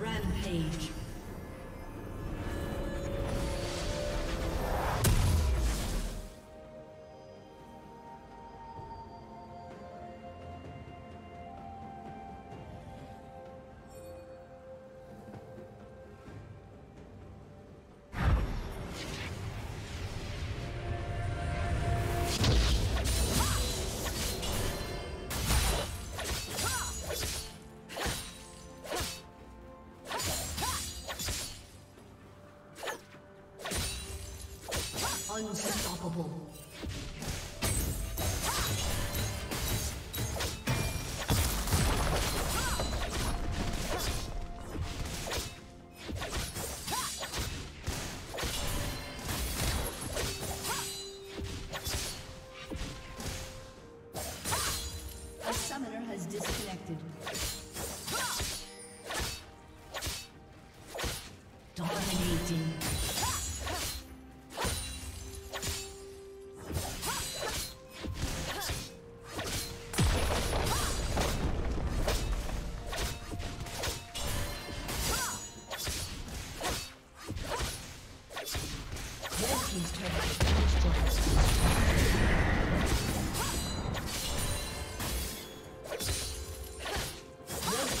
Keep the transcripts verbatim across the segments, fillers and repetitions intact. Rampage. Unstoppable. A summoner has disconnected. Dominating.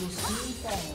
Will soon fall.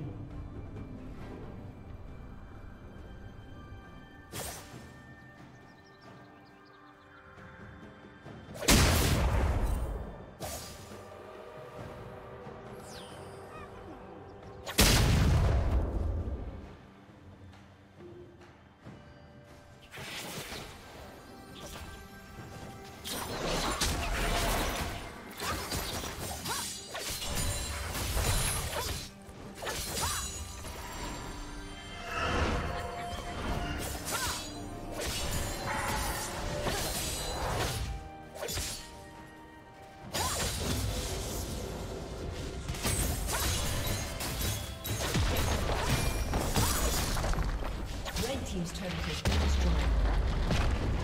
Team's turret has been destroyed.